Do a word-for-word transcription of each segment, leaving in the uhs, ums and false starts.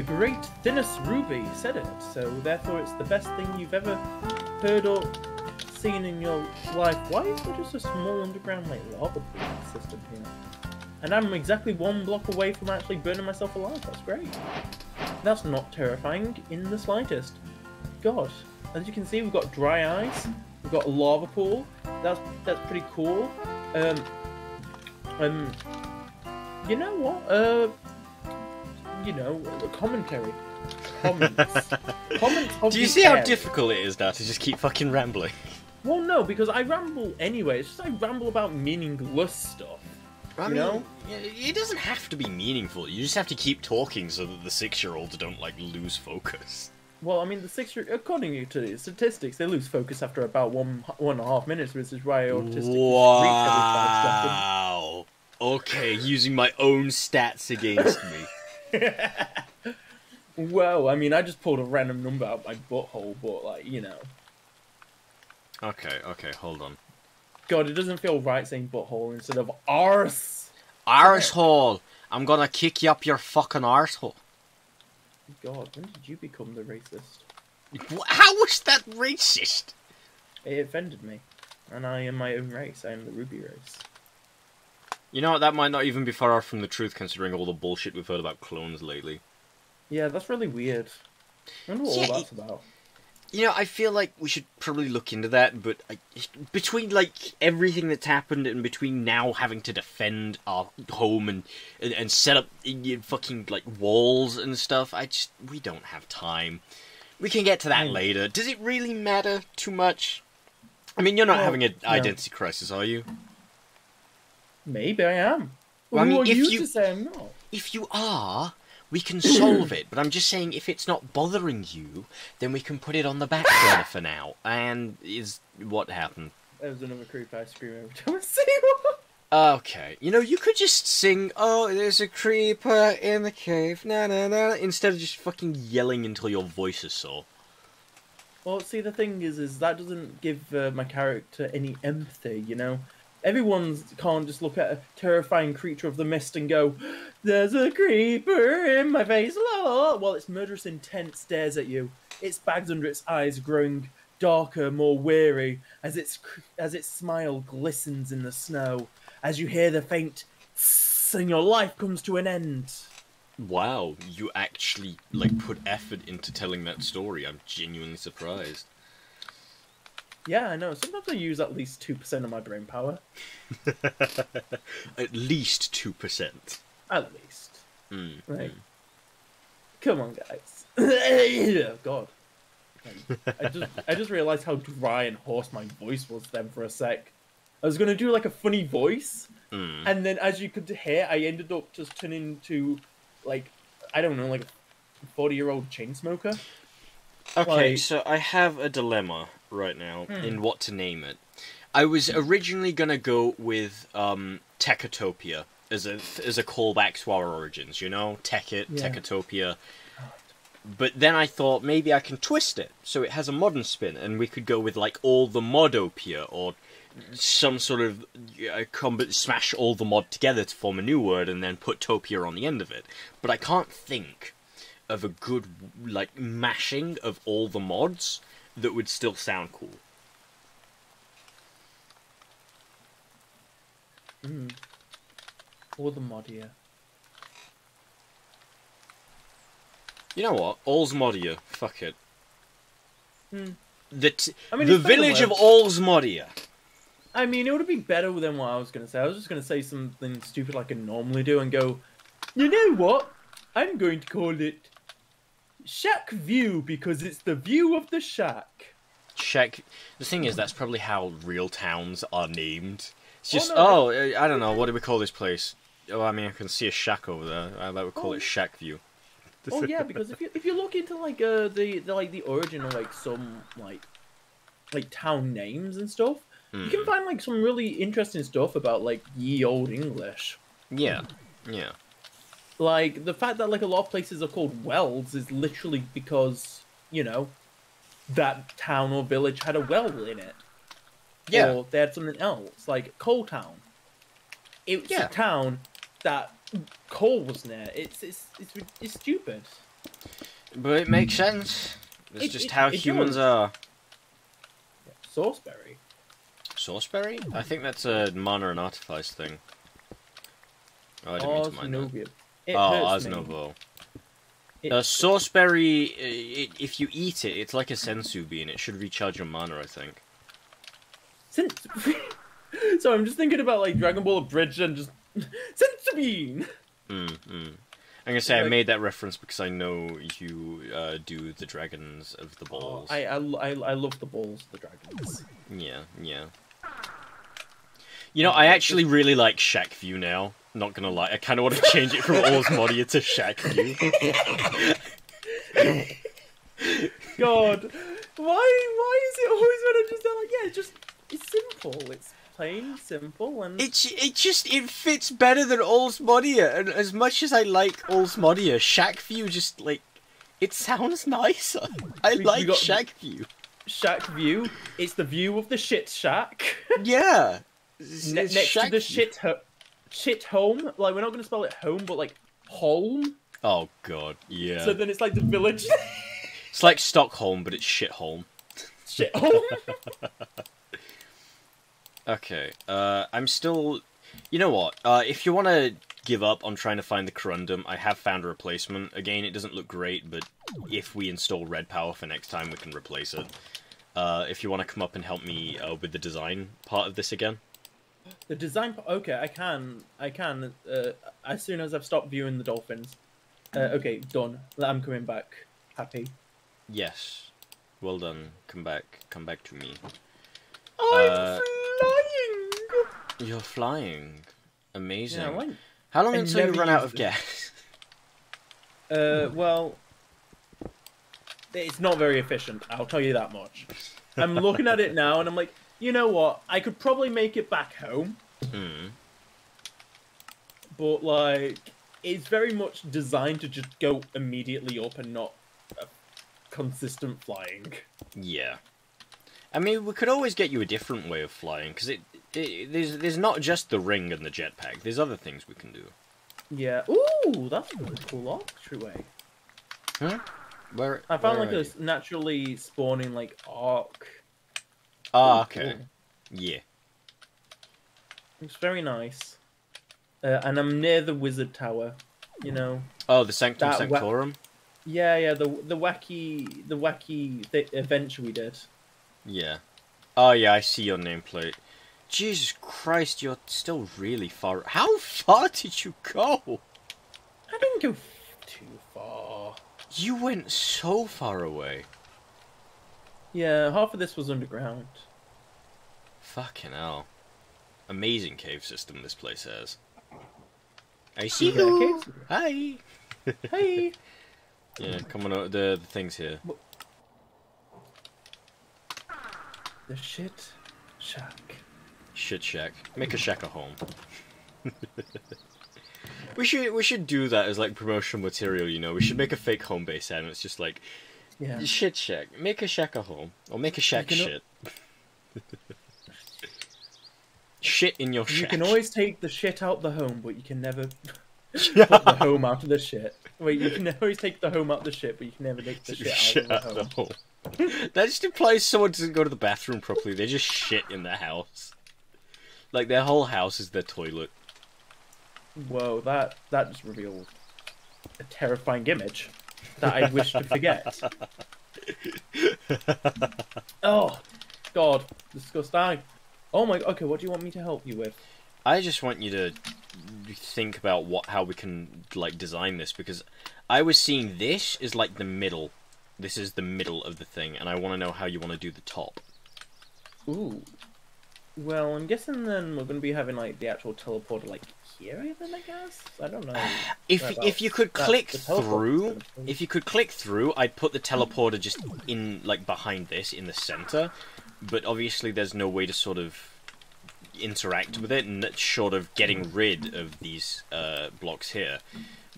The great Dennis Ruby said it, so therefore it's the best thing you've ever heard or seen in your life. Why is there just a small underground like lava pool system here? And I'm exactly one block away from actually burning myself alive. That's great. That's not terrifying in the slightest. God, as you can see, we've got dry ice, we've got a lava pool. That's that's pretty cool. Um, um, you know what? Uh, you know, commentary, comments, comments. Do you see how difficult it is now to just keep fucking rambling? Well, no, because I ramble anyway. It's just I ramble about meaningless stuff. I mean, you know? It doesn't have to be meaningful. You just have to keep talking so that the six-year-olds don't, like, lose focus. Well, I mean, the six-year... According to the statistics, they lose focus after about one, one and a half minutes, which is why autistic... Wow! Okay, using my own stats against me. Well, I mean, I just pulled a random number out of my butthole, but, like, you know. Okay, okay, hold on. God, it doesn't feel right saying butthole instead of arse. Arsehole. I'm gonna kick you up your fucking arsehole. God, when did you become the racist? How was that racist? It offended me. And I am my own race. I am the Ruby race. You know what, that might not even be far off from the truth considering all the bullshit we've heard about clones lately. Yeah, that's really weird. I wonder what yeah, all that's it... about. You know, I feel like we should probably look into that, but I, between, like, everything that's happened and between now having to defend our home and, and, and set up fucking, like, walls and stuff, I just, we don't have time. We can get to that later. Does it really matter too much? I mean, you're not well, having an identity no. crisis, are you? Maybe I am. Well, well, I mean, who are if you, you to say I'm not? If you are... we can solve it, but I'm just saying if it's not bothering you, then we can put it on the back burner for now. And is what happened? There was another creepy ice cream every time I see one. Okay, you know, you could just sing, "Oh, there's a creeper in the cave," na na na, instead of just fucking yelling until your voice is sore. Well, see, the thing is, is that doesn't give uh, my character any empathy, you know? Everyone can't just look at a terrifying creature of the mist and go, "There's a creeper in my face." Well, its murderous intent stares at you, its bags under its eyes growing darker, more weary, as its as its smile glistens in the snow, as you hear the faint tss, and your life comes to an end. Wow, you actually, like, put effort into telling that story. I'm genuinely surprised. Yeah, I know. Sometimes I use at least two percent of my brain power. At least two percent. At least. Mm, right. Mm. Come on, guys. Oh, God. I just, I just realised how dry and hoarse my voice was then for a sec. I was going to do, like, a funny voice, mm. and then as you could hear, I ended up just turning into, like, I don't know, like a forty-year-old chain smoker. Okay, like, so I have a dilemma right now hmm. in what to name it. I was originally gonna go with um, Techotopia as a as a callback to our origins, you know, Techit, yeah. Techotopia. But then I thought maybe I can twist it so it has a modern spin, and we could go with like all the modopia or some sort of uh, combat, smash all the mod together to form a new word, and then put topia on the end of it. But I can't think of a good, like, mashing of all the mods that would still sound cool. Mm. Or the modia. You know what? All's modia. Fuck it. Mm. The, t I mean, the village of All's modia. I mean, it would be better than what I was going to say. I was just going to say something stupid like I normally do and go, "You know what? I'm going to call it Shack View, because it's the view of the shack." Shack. The thing is, that's probably how real towns are named. It's just, oh, no, oh I don't know, what do we call this place? Oh, I mean, I can see a shack over there. I would call oh. it Shack View. Oh yeah, because if you if you look into like uh, the, the like the origin of like some like like town names and stuff, mm. you can find like some really interesting stuff about like ye old English. Yeah, yeah. Like, the fact that, like, a lot of places are called welds is literally because, you know, that town or village had a weld in it. Yeah. Or they had something else, like Coal Town. It was yeah. a town that coal was near. It's, it's, it's, it's stupid. But it makes sense. It's it, just it, how it humans does. are. Sauceberry? Sauceberry? I think that's a mana and artifice thing. Oh, I didn't mean to mind that. It oh, Osnovo. Uh, Sauceberry, it, if you eat it, it's like a sensu bean. It should recharge your mana, I think. So I'm just thinking about, like, Dragon Ball Abridged and just... Sensu bean! Mm, mm. I'm gonna say like, I made that reference because I know you uh, do the dragons of the balls. I, I, I, I love the balls of the dragons. Yeah, yeah. You know, I actually really like Shack View now. Not gonna lie, I kind of want to change it from Allsmodia to Shack View. God, why, why is it always when I just sound like yeah, it's just it's simple, it's. Plain, simple, and... It, it just, it fits better than Allsmodia, and as much as I like Allsmodia, Shack View just, like, it sounds nicer. I we, like we Shack View. Shack View, it's the view of the shit shack. Yeah. It's, ne it's next shack to the shit, ho shit home, like, we're not going to spell it home, but, like, home. Oh, God, yeah. So then it's like the village. It's like Stockholm, but it's shit home. Shit home. Okay, uh, I'm still... You know what? Uh, if you want to give up on trying to find the corundum, I have found a replacement. Again, it doesn't look great, but if we install red power for next time, we can replace it. Uh, if you want to come up and help me uh, with the design part of this again. The design part? Okay, I can. I can. Uh, as soon as I've stopped viewing the dolphins. Uh, okay, done. I'm coming back. Happy. Yes. Well done. Come back. Come back to me. I'm uh, free! Flying. You're flying. Amazing. Yeah, like, how long until you run out of gas? Uh, well... It's not very efficient, I'll tell you that much. I'm looking at it now and I'm like, you know what, I could probably make it back home. Mm. But, like, it's very much designed to just go immediately up and not uh, consistent flying. Yeah. I mean, we could always get you a different way of flying, because it, it, there's there's not just the ring and the jetpack. There's other things we can do. Yeah. Ooh, that's a really cool archway. Huh? Where? I found where like a naturally spawning like arc. Ah, oh, okay. Cool. Yeah. It's very nice. Uh, and I'm near the wizard tower. You know. Oh, the Sanctum Sanctorum. Yeah, yeah. The the wacky the wacky th adventure we did. Yeah. Oh, yeah, I see your nameplate. Jesus Christ, you're still really far. How far did you go? I didn't go too far. You went so far away. Yeah, half of this was underground. Fucking hell. Amazing cave system this place has. I see you. Hi. Hi. Yeah, come on, the, the thing's here. What? The shit shack. Shit shack. Make a shack a home. we should we should do that as like promotional material, you know. We should make a fake home base and it's just like yeah. Shit shack. Make a shack a home. Or make a shack shit. Shit in your shack. You can always take the shit out the home, but you can never put the home out of the shit. Wait, you can always take the home out of the shit, but you can never take the shit, shit out, out of the home. The home. That just implies someone doesn't go to the bathroom properly. They just shit in their house. Like, their whole house is their toilet. Whoa, that, that just revealed a terrifying image that I wish to forget. Oh, God. Disgusting. Oh my... Okay, what do you want me to help you with? I just want you to think about what how we can, like, design this, because I was seeing this as, like, the middle... This is the middle of the thing, and I want to know how you want to do the top. Ooh. Well, I'm guessing then we're going to be having, like, the actual teleporter, like, here even, I guess? I don't know. If if you could click through, if you could click through, I'd put the teleporter just in, like, behind this, in the center. But obviously there's no way to sort of interact with it, and that's short of getting rid of these uh, blocks here.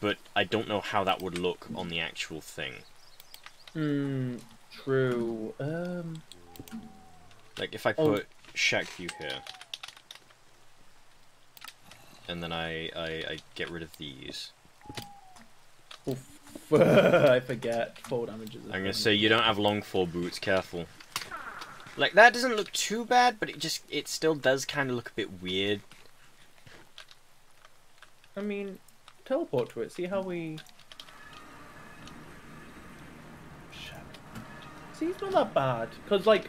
But I don't know how that would look on the actual thing. Hmm, true. Um, like if I put oh. Shack View here, and then I, I I get rid of these. Oof. I forget. Fall damage is I'm going to say you don't have long four boots, careful. Like, that doesn't look too bad, but it just, it still does kind of look a bit weird. I mean, teleport to it, see how we... See, it's not that bad, because, like...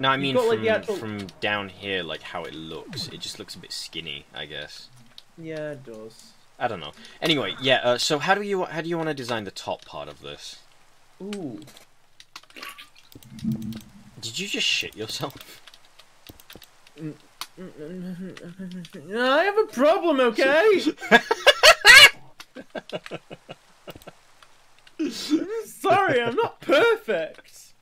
No, I mean got, from, like, actual... from down here, like, how it looks. It just looks a bit skinny, I guess. Yeah, it does. I don't know. Anyway, yeah, uh, so how do you how do you want to design the top part of this? Ooh. Did you just shit yourself? I have a problem, okay? I'm sorry, I'm not perfect.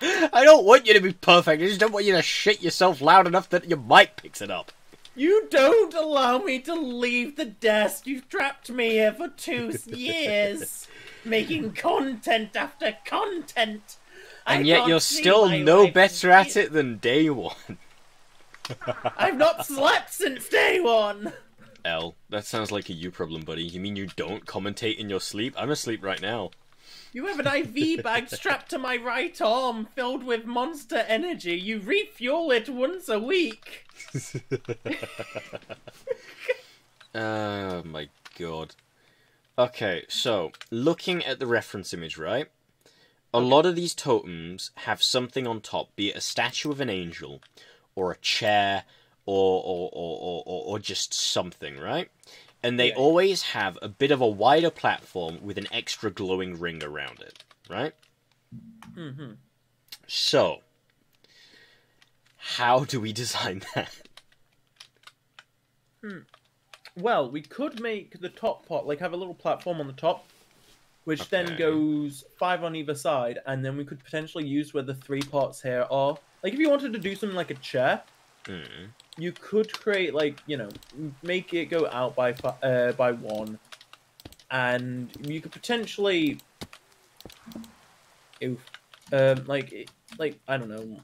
I don't want you to be perfect. I just don't want you to shit yourself loud enough that your mic picks it up. You don't allow me to leave the desk. You've trapped me here for two years, making content after content. And I yet you're still no better at it than day one. I've not slept since day one. L, that sounds like a you problem, buddy. You mean you don't commentate in your sleep? I'm asleep right now. You have an I V bag strapped to my right arm filled with monster energy. You refuel it once a week. Oh my god. Okay, so looking at the reference image, right? A lot of these totems have something on top, be it a statue of an angel or a chair or or or or, or just something, right? And they yeah. always have a bit of a wider platform with an extra glowing ring around it, right? Mm-hmm. So, how do we design that? Hmm. Well, we could make the top part, like, have a little platform on the top, which okay. then goes five on either side, and then we could potentially use where the three parts here are. Like, if you wanted to do something like a chair... Mm. You could create, like, you know, make it go out by uh, by one, and you could potentially, ew, um, like, like I don't know,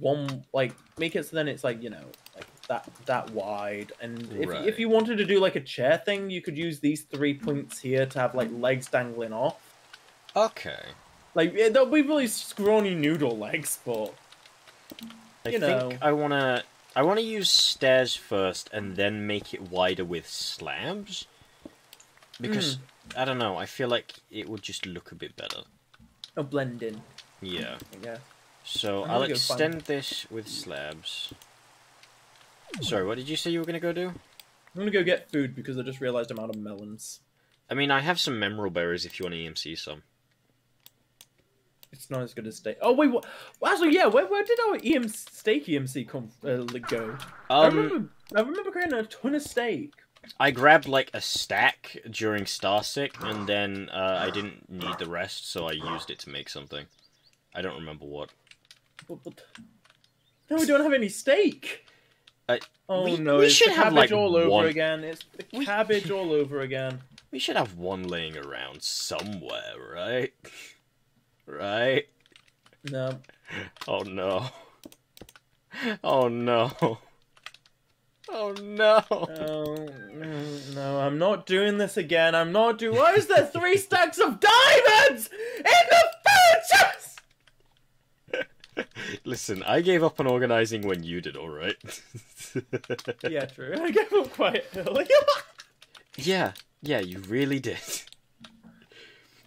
one, like, make it so then it's like, you know, like that that wide, and if right. if you wanted to do like a chair thing, you could use these three points here to have like legs dangling off. Okay. Like they'll be really scrawny noodle legs, but you I know. think I wanna. I want to use stairs first and then make it wider with slabs. Because, mm. I don't know, I feel like it would just look a bit better. Or blend in. Yeah. yeah. So I'll extend this with slabs. Sorry, what did you say you were going to go do? I'm going to go get food because I just realized I'm out of melons. I mean, I have some Emerald Berries if you want to E M C some. It's not as good as steak. Oh wait, what? Actually, yeah. Where, where did our E M C, steak E M C come uh, go? Um, I remember. I remember creating a ton of steak. I grabbed like a stack during Starsick, and then uh, I didn't need the rest, so I used it to make something. I don't remember what. But, but no, we don't have any steak. Uh, oh we, no! We it's should the have like all over one... again. It's the we... cabbage all over again. We should have one laying around somewhere, right? Right? No. Oh no. Oh no. Oh no. Oh, no, I'm not doing this again. I'm not doing. Why is there three stacks of diamonds in the food? Listen, I gave up on organizing when you did, alright? Yeah, true. I gave up quite early. yeah, yeah, you really did.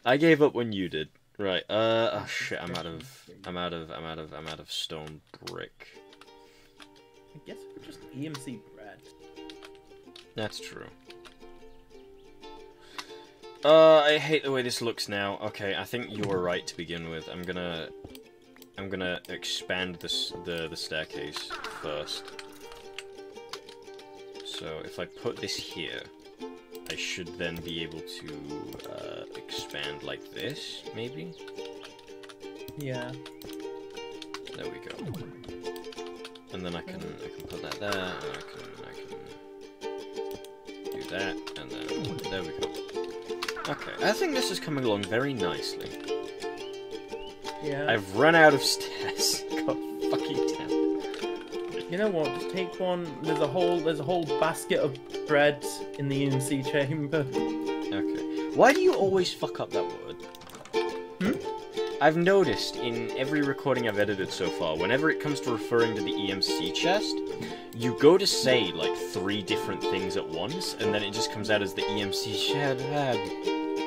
I gave up when you did. Right, uh, oh shit, I'm out of, I'm out of, I'm out of, I'm out of stone brick. I guess we're just E M C bread. That's true. Uh, I hate the way this looks now. Okay, I think you were right to begin with. I'm gonna, I'm gonna expand this, the, the staircase first. So if I put this here... I should then be able to uh, expand like this, maybe? Yeah. There we go. And then I can I can put that there, and I can, I can do that, and then there we go. Okay, I think this is coming along very nicely. Yeah. I've run out of stairs. God fucking damn it. You know what? Just take one. There's a whole there's a whole basket of bread in the E M C chamber. Okay. Why do you always fuck up that word? Hmm? I've noticed in every recording I've edited so far, whenever it comes to referring to the E M C chest, you go to say, like, three different things at once, and then it just comes out as the E M C shed.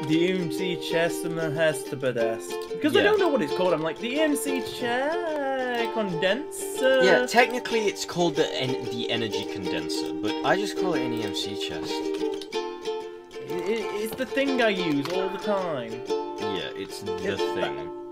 The E M C chest and the Hestabadest. Because yeah. I don't know what it's called, I'm like, the E M C chest. Condenser? Yeah, technically it's called the en the energy condenser, but I just call it an E M C chest. It, it's the thing I use all the time. Yeah, it's the it's thing.